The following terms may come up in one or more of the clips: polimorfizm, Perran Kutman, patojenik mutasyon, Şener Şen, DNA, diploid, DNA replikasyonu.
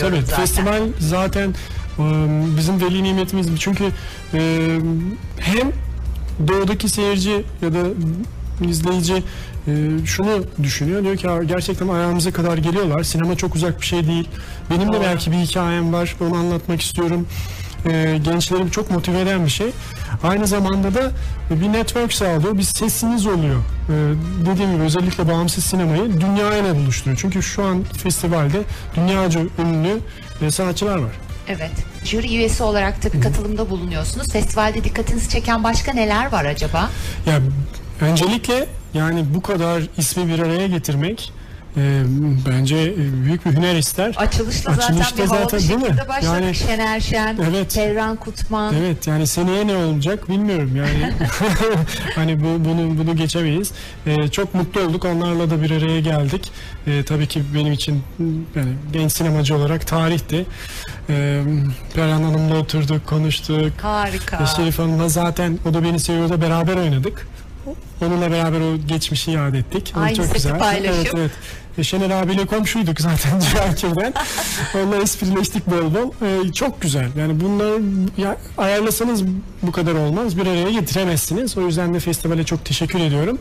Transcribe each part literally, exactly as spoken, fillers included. diyorum tabii, zaten. Festival zaten bizim veli nimetimiz. Çünkü hem doğudaki seyirci ya da izleyici şunu düşünüyor, diyor ki gerçekten ayağımıza kadar geliyorlar, sinema çok uzak bir şey değil, benim de belki bir hikayem var, onu anlatmak istiyorum. Gençlerim çok motive eden bir şey. Aynı zamanda da bir network sağlıyor, bir sesiniz oluyor. Dediğim gibi özellikle bağımsız sinemayı dünyayla buluşturuyor. Çünkü şu an festivalde dünyaca ünlü sanatçılar var. Evet. Jüri üyesi olarak da bir katılımda bulunuyorsunuz. Festivalde dikkatinizi çeken başka neler var acaba? Ya öncelikle yani bu kadar ismi bir araya getirmek e, bence büyük bir hüner ister. Açılışla, Açılışla zaten bir havalı şekilde başladık. Yani, Şener Şen, evet, Perran Kutman. Evet, yani seneye ne olacak bilmiyorum yani. Hani bu, bunu bunu geçemeyiz. E, çok mutlu olduk, onlarla da bir araya geldik. E, tabii ki benim için yani genç sinemacı olarak tarihti. E, Perran Hanım'la oturduk, konuştuk. Harika. E, Şeyfan Hanım'la zaten, o da beni seviyor da beraber oynadık. Onunla beraber o geçmişi yad ettik. Aynı çok güzel paylaşım. Evet, evet. E, Şener abiyle komşuyduk zaten Cihakir'den. Onunla esprileştik bol bol. E, çok güzel. Yani bunları ya, ayarlasanız bu kadar olmaz. Bir araya getiremezsiniz. O yüzden de festivale çok teşekkür ediyorum.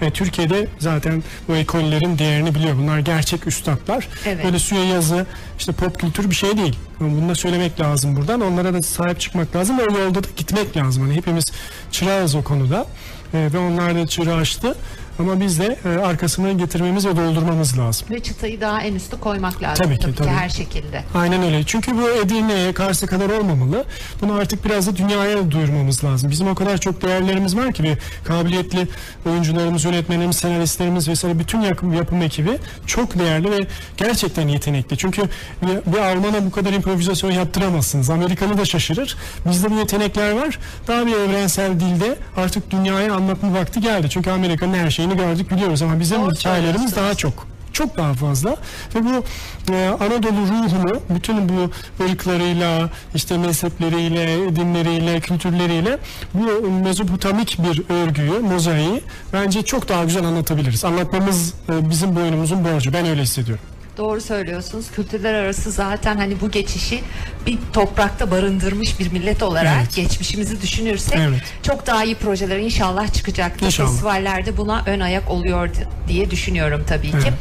E, Türkiye'de zaten bu ekollerin değerini biliyor. Bunlar gerçek üstadlar. Evet. Böyle suya yazı, işte pop kültür bir şey değil. Bunu da söylemek lazım buradan. Onlara da sahip çıkmak lazım. O yolda da gitmek lazım. Hani hepimiz çırağız o konuda. Ve onlar da çırağı açtı. Ama biz de arkasını getirmemiz ve doldurmamız lazım. Ve çıtayı daha en üstü koymak lazım. Tabii ki, tabii ki tabii. Her şekilde. Aynen öyle. Çünkü bu Edirne'ye, Kars'a kadar olmamalı. Bunu artık biraz da dünyaya duyurmamız lazım. Bizim o kadar çok değerlerimiz var ki, bir kabiliyetli oyuncularımız, yönetmenlerimiz, senaristlerimiz vesaire, bütün yapım, yapım ekibi çok değerli ve gerçekten yetenekli. Çünkü bir Alman'a bu kadar improvizasyon yaptıramazsınız. Amerikalı da şaşırır. Bizde bu yetenekler var. Daha bir evrensel dilde artık dünyaya anlatma vakti geldi. Çünkü Amerika'nın her şeyini gördük, biliyoruz, ama bizim doğru hikayelerimiz daha çok, çok daha fazla ve bu e, Anadolu ruhunu bütün bu ırklarıyla, işte mezhepleriyle, dinleriyle, kültürleriyle bu mezopotamik bir örgüyü, mozaiği bence çok daha güzel anlatabiliriz. Anlatmamız e, bizim boynumuzun borcu. Ben öyle hissediyorum. Doğru söylüyorsunuz. Kültürler arası zaten hani bu geçişi bir toprakta barındırmış bir millet olarak, evet, geçmişimizi düşünürsek, evet, çok daha iyi projeler inşallah çıkacaktır. İnşallah. Festivallerde buna ön ayak oluyor diye düşünüyorum tabii ki. Evet.